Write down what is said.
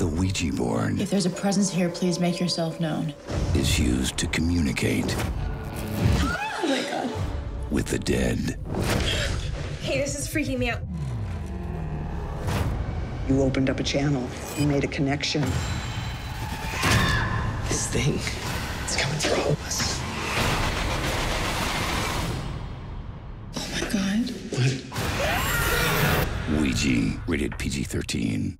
The Ouija board. If there's a presence here, please make yourself known. Is used to communicate. Oh my God. With the dead. Hey, this is freaking me out. You opened up a channel. You made a connection. This thing is coming through all of us. Oh my God. What? Ouija, rated PG-13.